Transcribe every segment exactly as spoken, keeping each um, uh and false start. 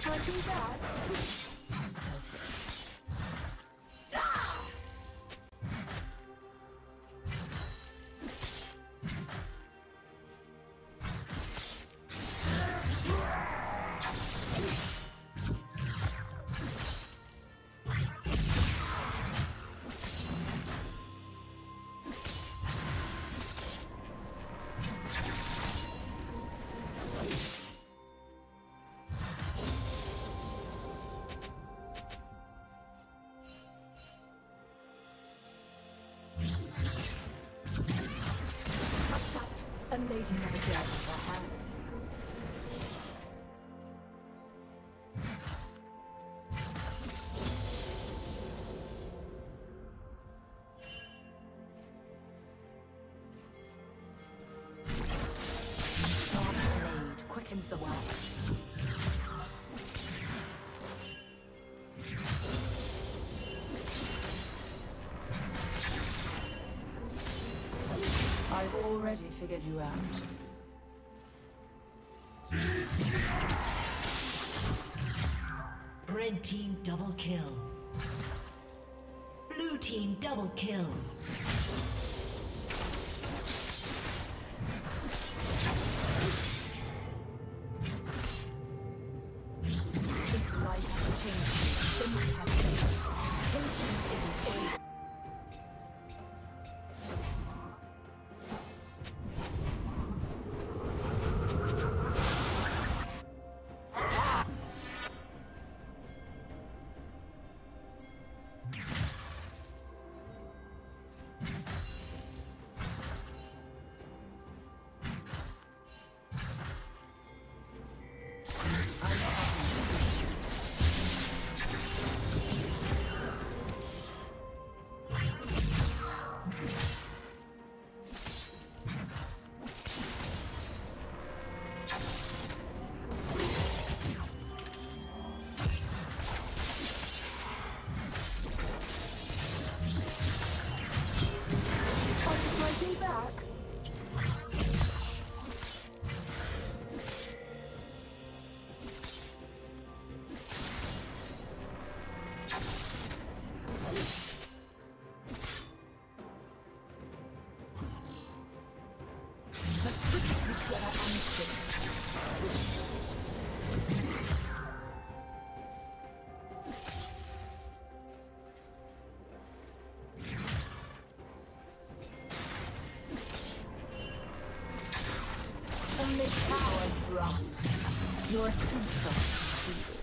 talking back. Lady never gets her hands. Dark blade quickens the watch. I've already figured you out. Red team double kill. Blue team double kill. Your consult.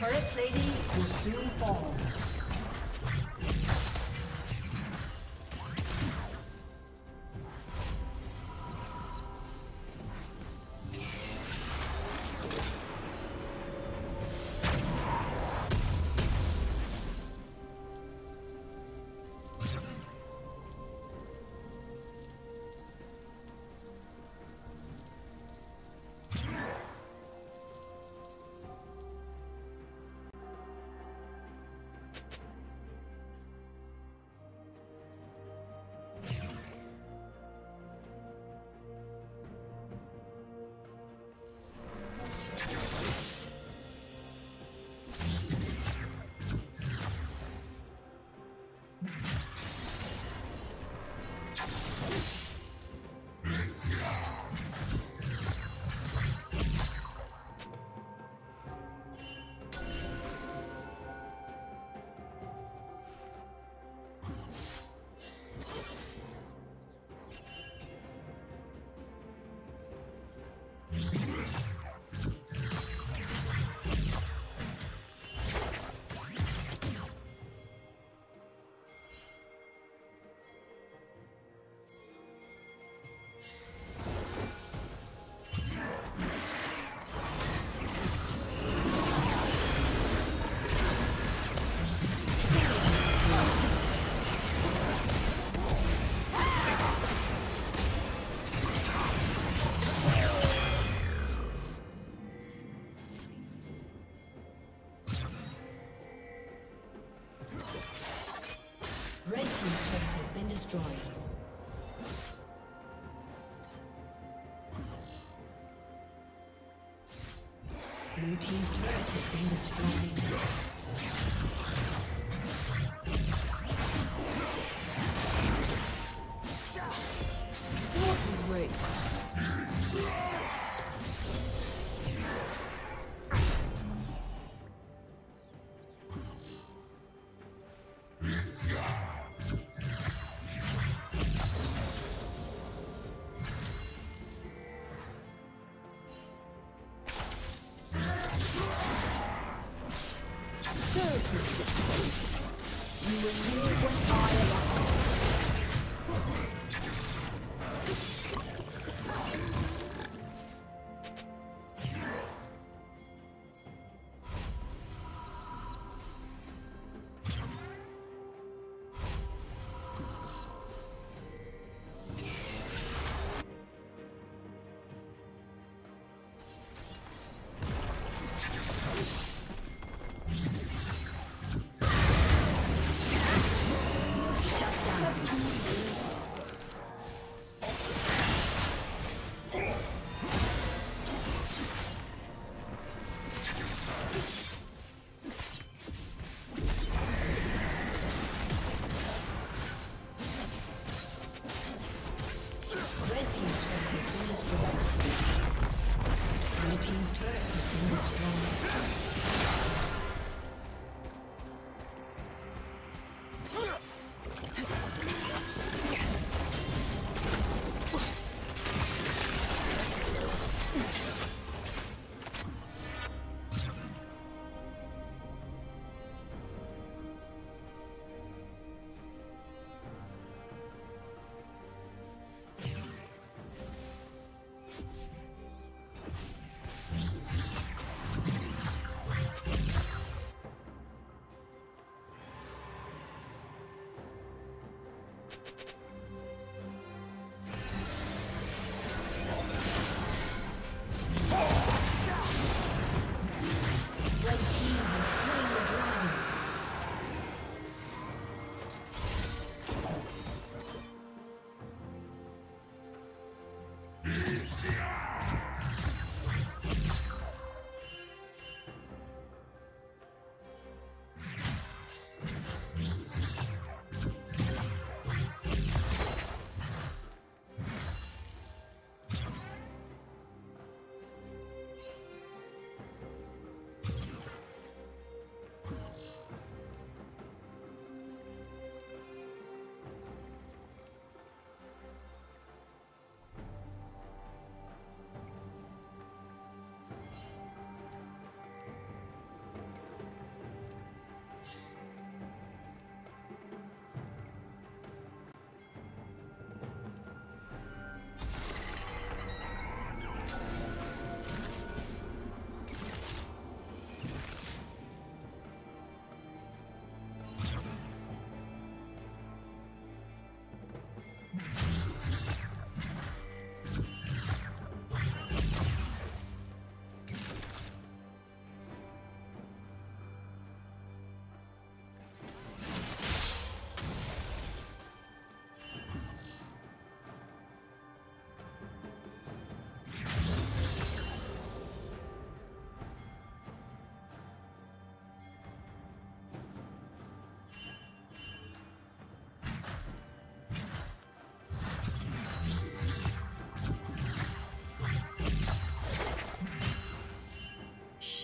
Turret plating will soon fall. Blue team's turret has been destroyed.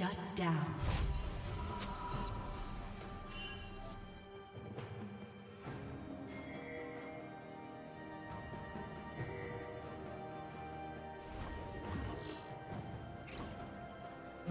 Shut down.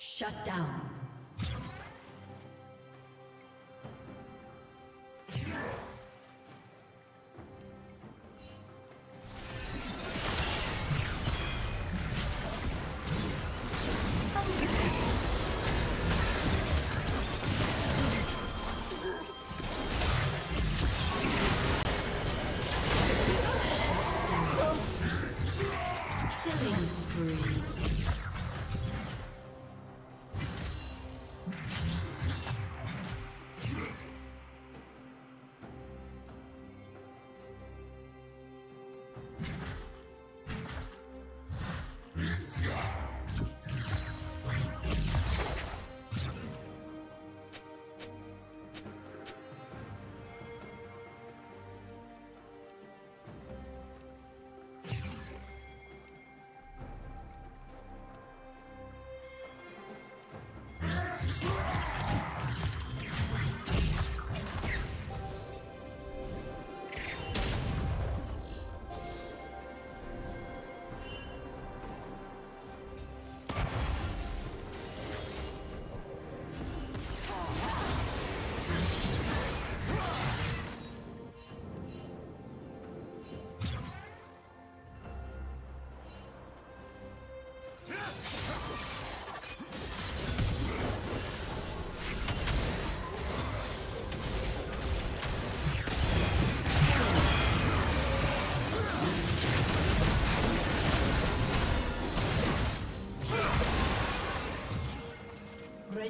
Shut down.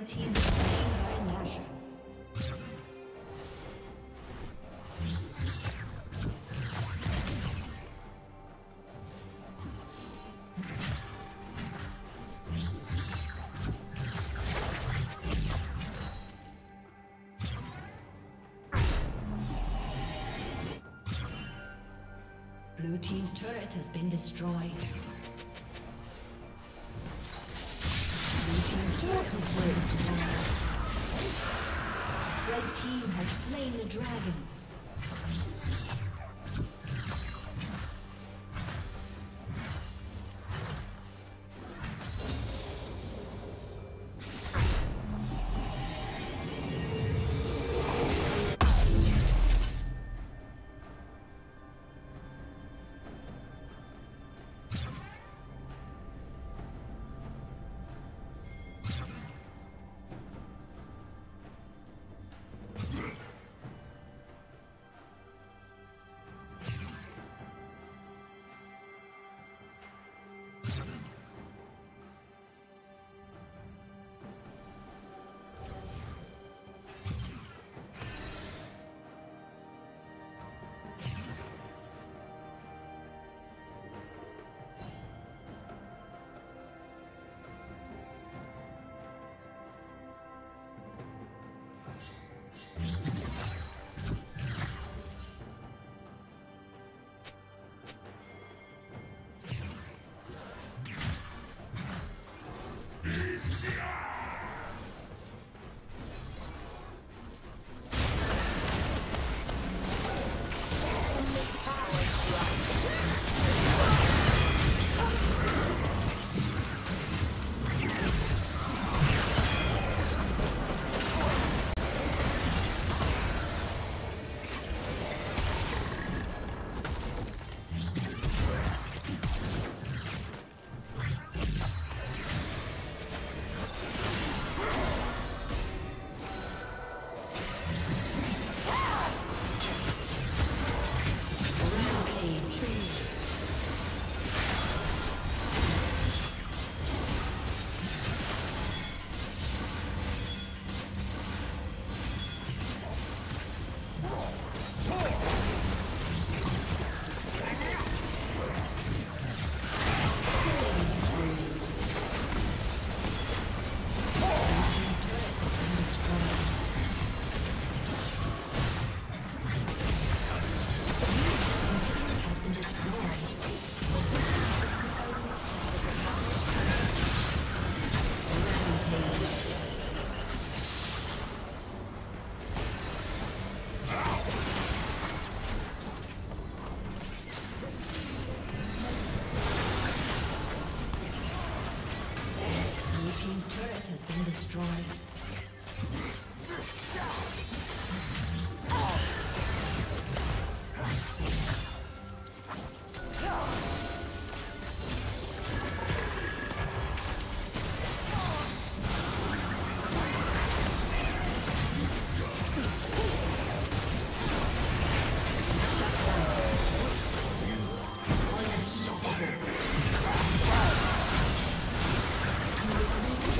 Red team's slain by Nasha. Blue team's turret has been destroyed. Blue team's turret has been destroyed. Red team has slain the dragon.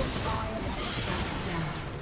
Fire shut down.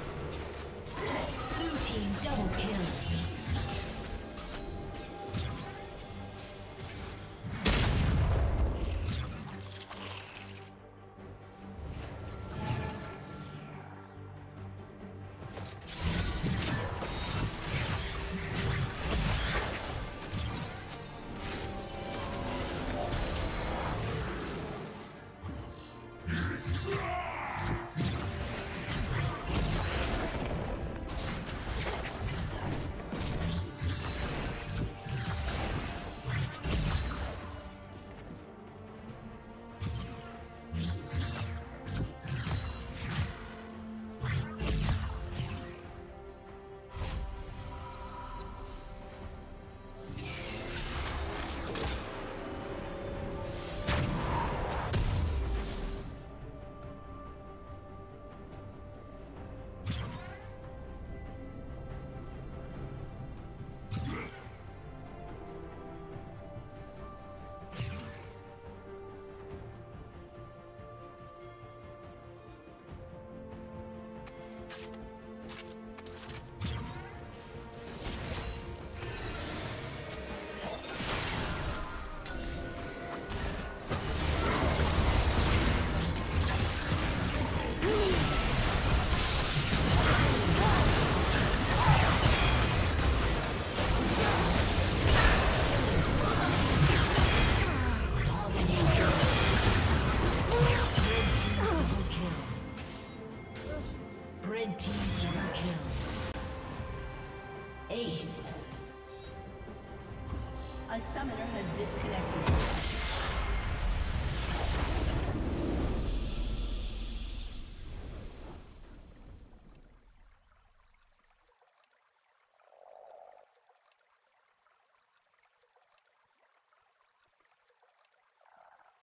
A summoner has disconnected.